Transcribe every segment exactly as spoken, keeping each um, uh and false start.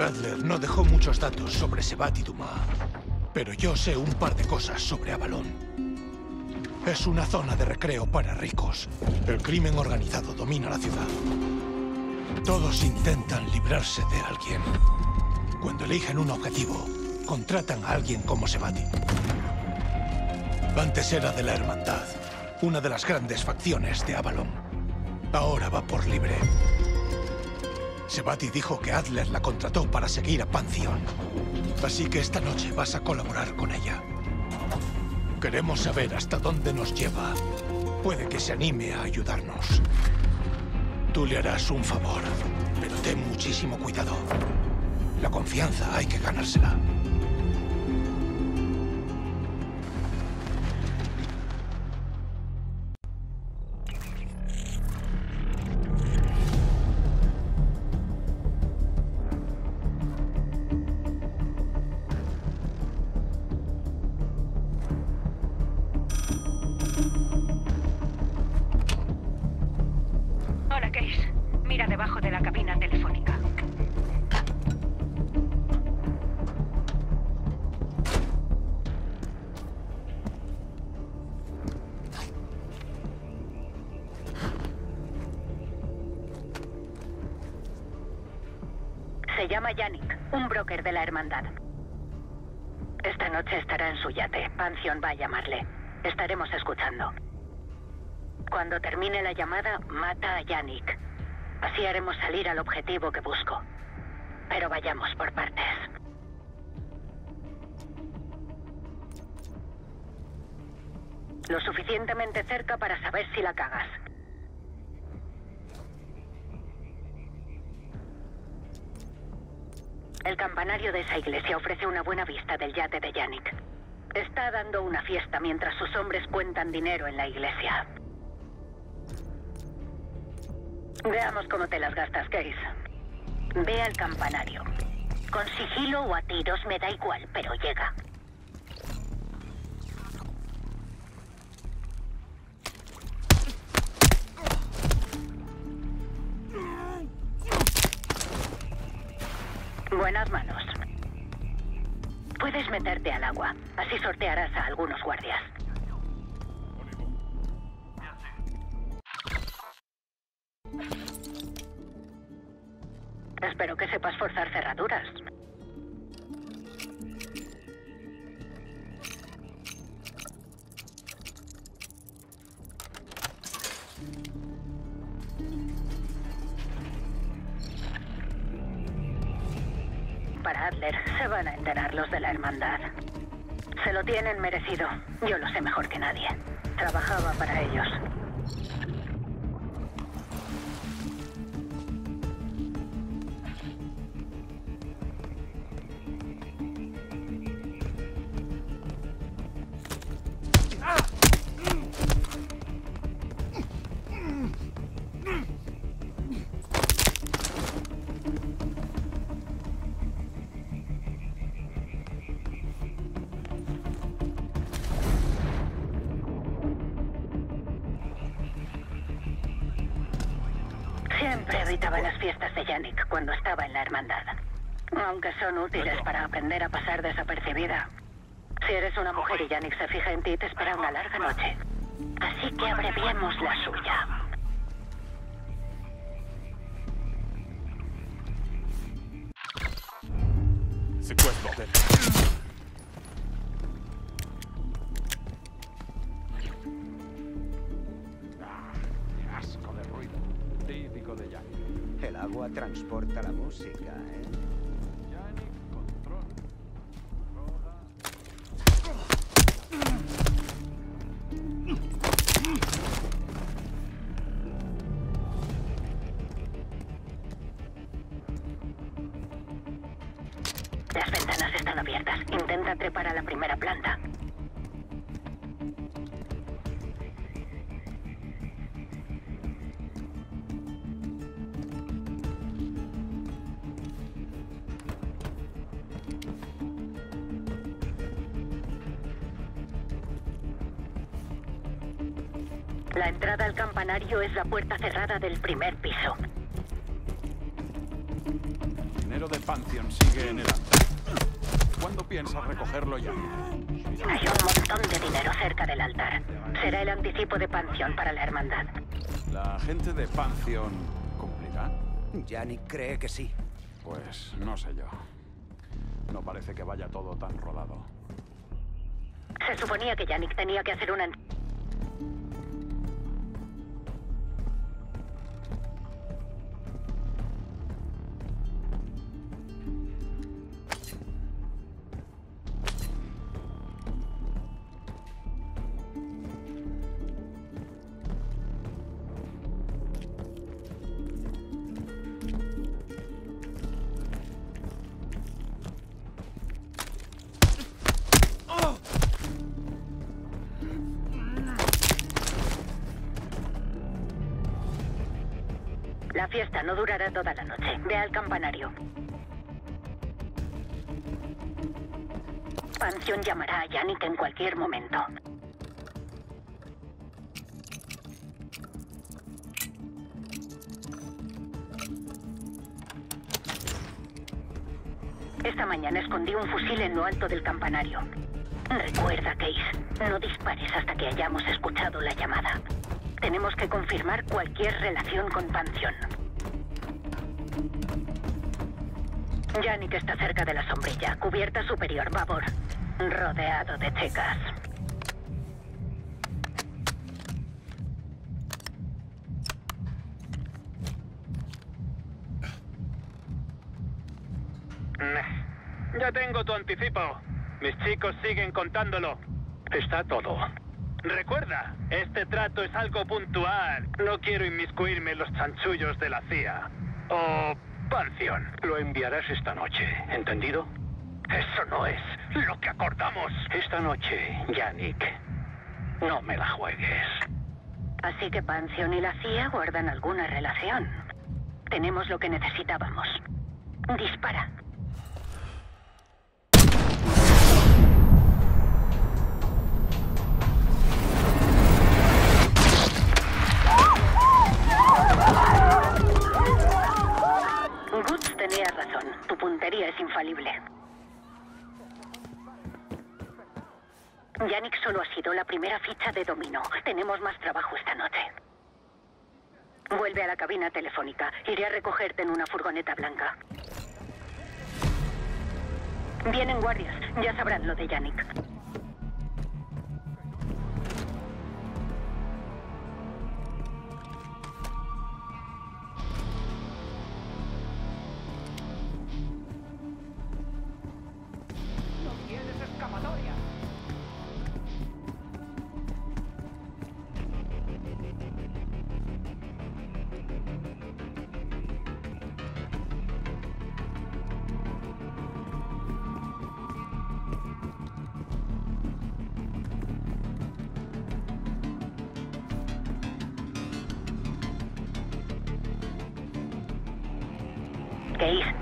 Adler no dejó muchos datos sobre Sebati Dumas, pero yo sé un par de cosas sobre Avalon. Es una zona de recreo para ricos. El crimen organizado domina la ciudad. Todos intentan librarse de alguien. Cuando eligen un objetivo, contratan a alguien como Sebati. Antes era de la Hermandad, una de las grandes facciones de Avalon. Ahora va por libre. Sebati dijo que Adler la contrató para seguir a Pantheon. Así que esta noche vas a colaborar con ella. Queremos saber hasta dónde nos lleva. Puede que se anime a ayudarnos. Tú le harás un favor, pero ten muchísimo cuidado. La confianza hay que ganársela. Hola, Case. Mira debajo de la cabina telefónica. Se llama Yannick, un broker de la Hermandad. Esta noche estará en su yate. Pansión va a llamarle. Estaremos escuchando. Cuando termine la llamada, mata a Yannick. Así haremos salir al objetivo que busco. Pero vayamos por partes. Lo suficientemente cerca para saber si la cagas. El campanario de esa iglesia ofrece una buena vista del yate de Yannick. Está dando una fiesta mientras sus hombres cuentan dinero en la iglesia. Veamos cómo te las gastas, Case. Ve al campanario. Con sigilo o a tiros me da igual, pero llega. Buenas manos. Puedes meterte al agua, así sortearás a algunos guardias. Espero que sepas forzar cerraduras. Para Adler, se van a enterar los de la Hermandad. Se lo tienen merecido. Yo lo sé mejor que nadie. Trabajaba para ellos. Siempre evitaba las fiestas de Yannick cuando estaba en la Hermandad. Aunque son útiles para aprender a pasar desapercibida. Si eres una mujer y Yannick se fija en ti, te espera una larga noche. Así que abreviemos la suya. Secuestro. El agua transporta la música, ¿eh? Las ventanas están abiertas. Intenta trepar a la primera planta. La entrada al campanario es la puerta cerrada del primer piso. dinero de Pantheon sigue en el altar. ¿Cuándo piensas recogerlo ya? Hay un montón de dinero cerca del altar. Será el anticipo de Pantheon para la Hermandad. ¿La gente de Pantheon cumplirá? Yannick cree que sí. Pues no sé yo. No parece que vaya todo tan rodado. Se suponía que Yannick tenía que hacer una... La fiesta no durará toda la noche. Ve al campanario. Pansión llamará a Yannick en cualquier momento. Esta mañana escondí un fusil en lo alto del campanario. Recuerda, Case, no dispares hasta que hayamos escuchado la llamada. Tenemos que confirmar cualquier relación con Pantheon. Yannick está cerca de la sombrilla. Cubierta superior, babor. Rodeado de chicas. Ya tengo tu anticipo. Mis chicos siguen contándolo. Está todo. Recuerda, este trato es algo puntual. No quiero inmiscuirme en los chanchullos de la C I A. O Pantheon. Lo enviarás esta noche, ¿entendido? Eso no es lo que acordamos. Esta noche, Yannick, no me la juegues. Así que Pantheon y la C I A guardan alguna relación. Tenemos lo que necesitábamos. Dispara. Tenías razón. Tu puntería es infalible. Yannick solo ha sido la primera ficha de dominó. Tenemos más trabajo esta noche. Vuelve a la cabina telefónica. Iré a recogerte en una furgoneta blanca. Vienen guardias. Ya sabrán lo de Yannick.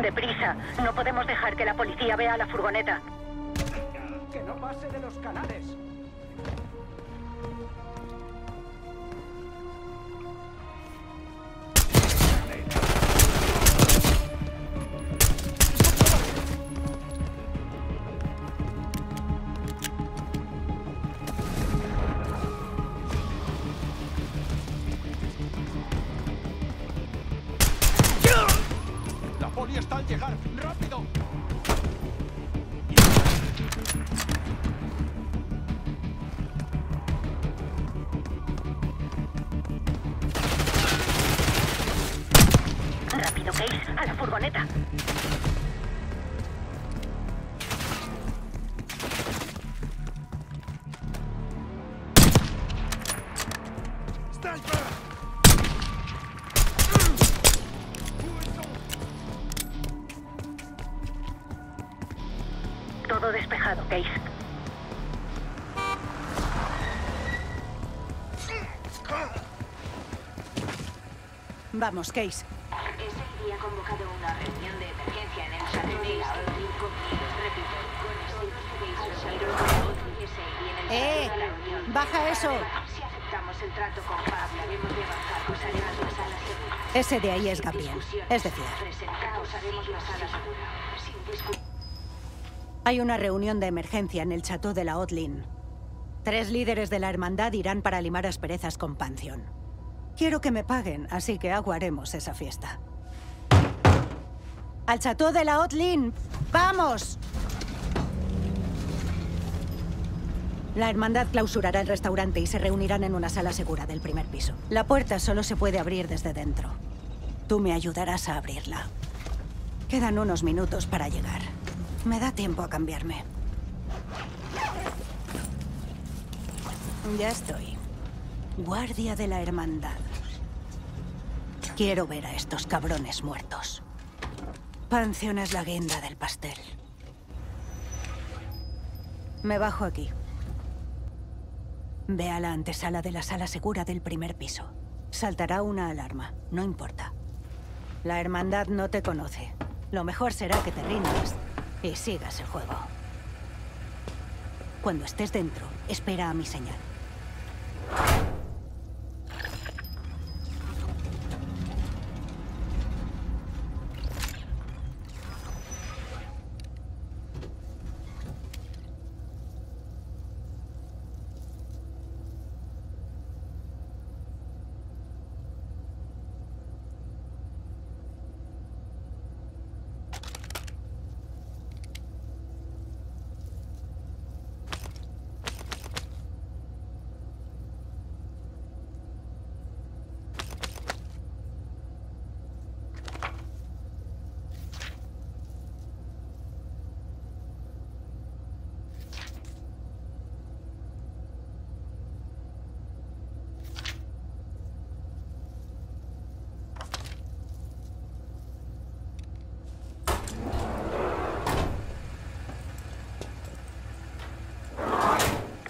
Deprisa, no podemos dejar que la policía vea la furgoneta. Que no pase de los canales. Todo despejado, Case. Vamos, Case. Ese día ha convocado una reunión de emergencia en el Château de la Odelin. Repito, con eso debéis resolver. ¡Eh! ¡Baja eso! Si aceptamos el trato con Pablo, debemos de avanzar con salidas de salas. Ese de ahí es Gapián. Es de fiar. Hay una reunión de emergencia en el Château de la Odelin. Tres líderes de la Hermandad irán para limar asperezas con Pantheon. Quiero que me paguen, así que aguaremos esa fiesta. ¡Al Château de la Odelin! ¡Vamos! La Hermandad clausurará el restaurante y se reunirán en una sala segura del primer piso. La puerta solo se puede abrir desde dentro. Tú me ayudarás a abrirla. Quedan unos minutos para llegar. Me da tiempo a cambiarme. Ya estoy. Guardia de la Hermandad. Quiero ver a estos cabrones muertos. Pansión es la guinda del pastel. Me bajo aquí. Ve a la antesala de la sala segura del primer piso. Saltará una alarma, no importa. La Hermandad no te conoce. Lo mejor será que te rindas y sigas el juego. Cuando estés dentro, espera a mi señal.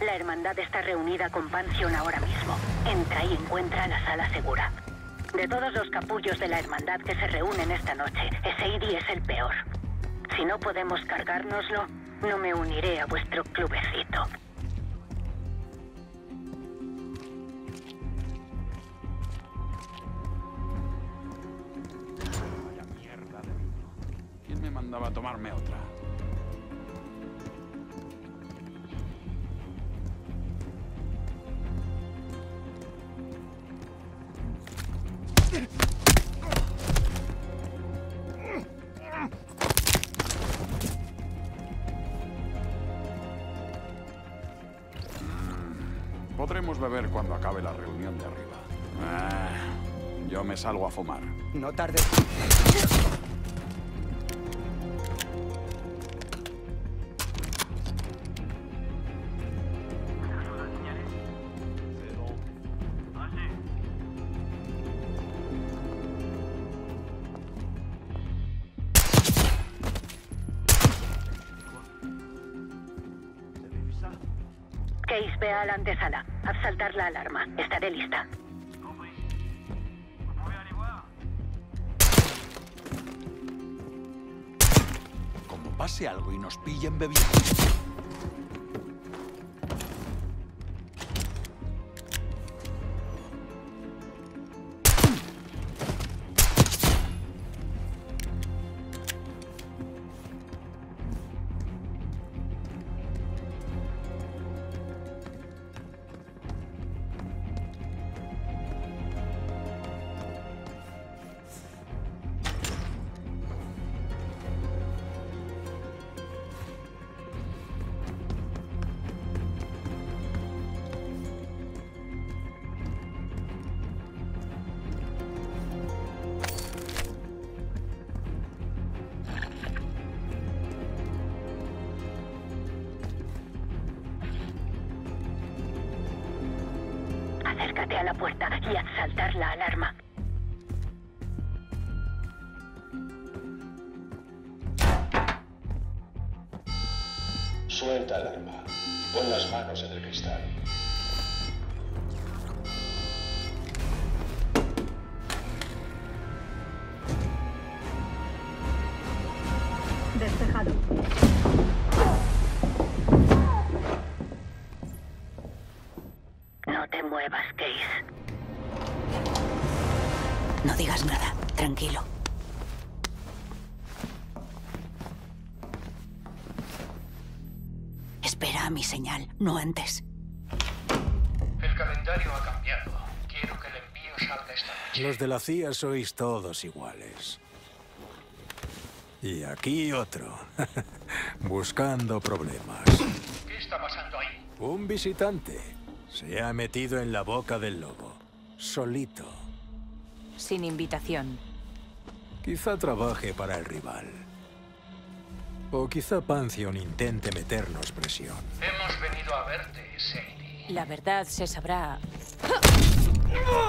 La Hermandad está reunida con Pansión ahora mismo. Entra y encuentra la sala segura. De todos los capullos de la Hermandad que se reúnen esta noche, ese I D es el peor. Si no podemos cargárnoslo, no me uniré a vuestro clubecito. Vaya mierda de vino. ¿Quién me mandaba a tomarme otra? Podremos beber cuando acabe la reunión de arriba. Ah, yo me salgo a fumar. No tardes. Case, ve a la antesala. Haz saltar la alarma. Estaré lista. Como pase algo y nos pillen bebiendo. Acércate a la puerta y haz saltar la alarma. Suelta alarma. Pon las manos en el cristal. Despejado. No digas nada, tranquilo. Espera a mi señal, no antes. El calendario ha cambiado. Quiero que el envío salga esta noche. Los de la C I A sois todos iguales. Y aquí otro, buscando problemas. ¿Qué está pasando ahí? Un visitante se ha metido en la boca del lobo, solito. Sin invitación. Quizá trabaje para el rival. O quizá Pantheon intente meternos presión. Hemos venido a verte, Sadie. La verdad se sabrá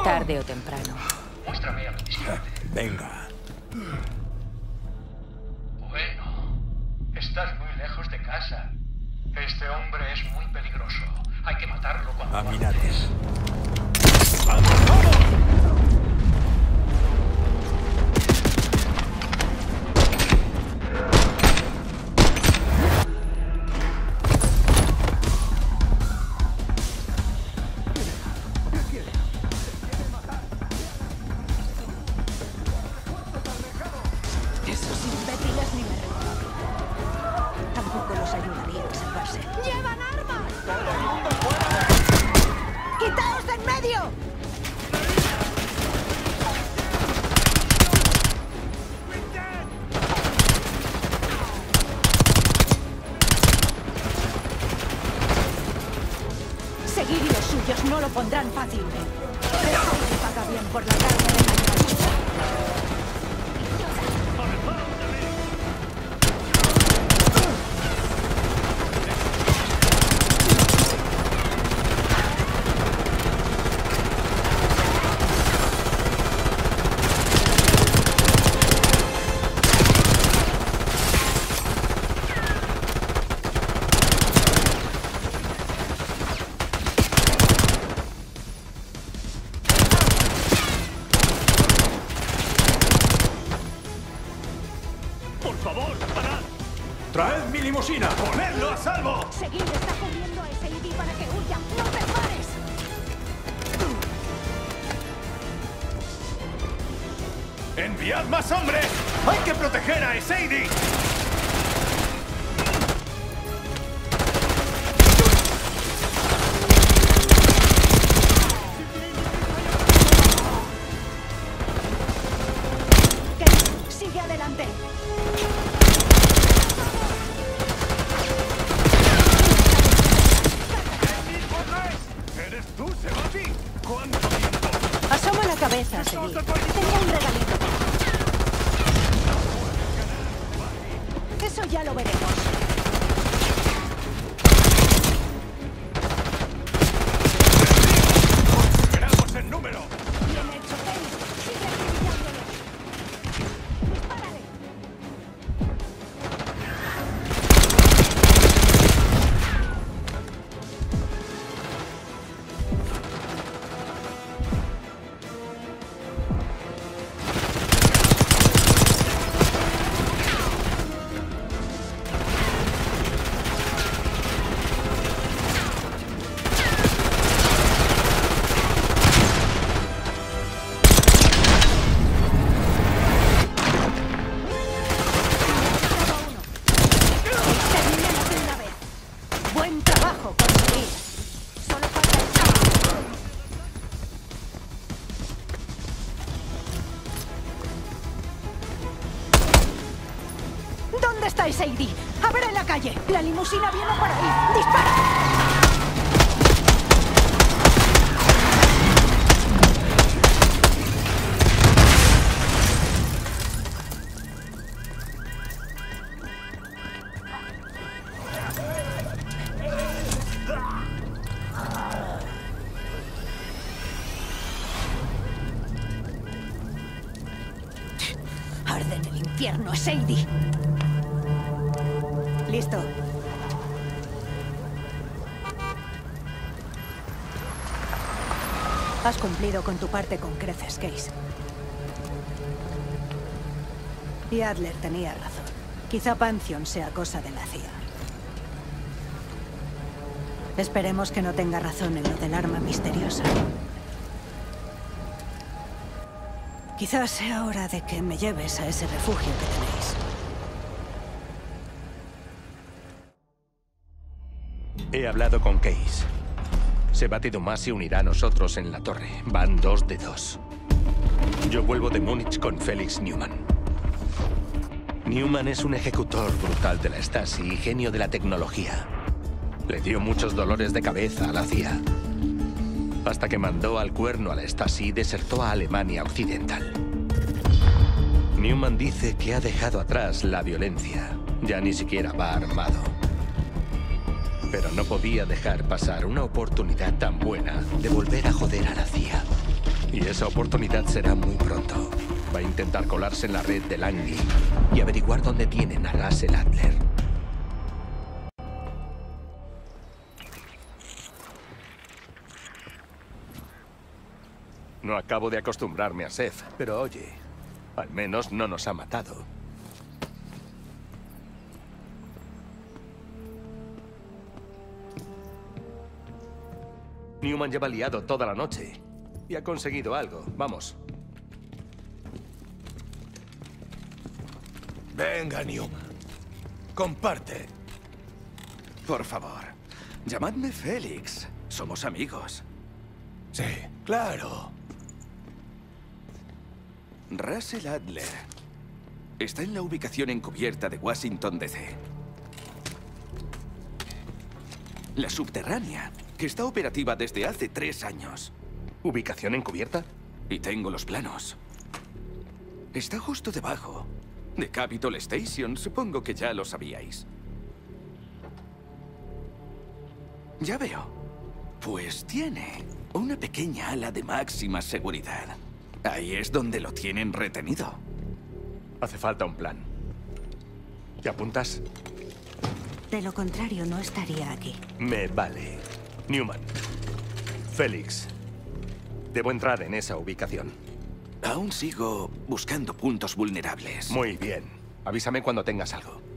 tarde o temprano. Muéstrame a mi visitante. Venga. Estás muy lejos de casa. Este hombre es muy peligroso. Hay que matarlo cuanto antes. Caminates. ¡Vamos, vamos! Sadie, a ver en la calle. La limusina viene por ahí. ¡Dispara! Arde en el infierno, Sadie. Listo. Has cumplido con tu parte con creces, Case. Y Adler tenía razón. Quizá Pantheon sea cosa de la C I A. Esperemos que no tenga razón en lo del arma misteriosa. Quizás sea hora de que me lleves a ese refugio que tenéis. He hablado con Case. Sebati Dumas se unirá a nosotros en la torre. Van dos de dos. Yo vuelvo de Múnich con Felix Newman. Newman es un ejecutor brutal de la Stasi y genio de la tecnología. Le dio muchos dolores de cabeza a la C I A. Hasta que mandó al cuerno a la Stasi y desertó a Alemania Occidental. Newman dice que ha dejado atrás la violencia. Ya ni siquiera va armado. Pero no podía dejar pasar una oportunidad tan buena de volver a joder a la C I A. Y esa oportunidad será muy pronto. Va a intentar colarse en la red de Langley y averiguar dónde tienen a Russell Adler. No acabo de acostumbrarme a Seth, pero oye, al menos no nos ha matado. Newman lleva liado toda la noche y ha conseguido algo. Vamos. Venga, Newman. Comparte. Por favor, llamadme Félix. Somos amigos. Sí, claro. Russell Adler está en la ubicación encubierta de Washington D C La subterránea, que está operativa desde hace tres años. ¿Ubicación encubierta? Y tengo los planos. Está justo debajo de Capitol Station, supongo que ya lo sabíais. Ya veo. Pues tiene una pequeña ala de máxima seguridad. Ahí es donde lo tienen retenido. Hace falta un plan. ¿Te apuntas? De lo contrario, no estaría aquí. Me vale. Newman. Félix. Debo entrar en esa ubicación. Aún sigo buscando puntos vulnerables. Muy bien. Avísame cuando tengas algo.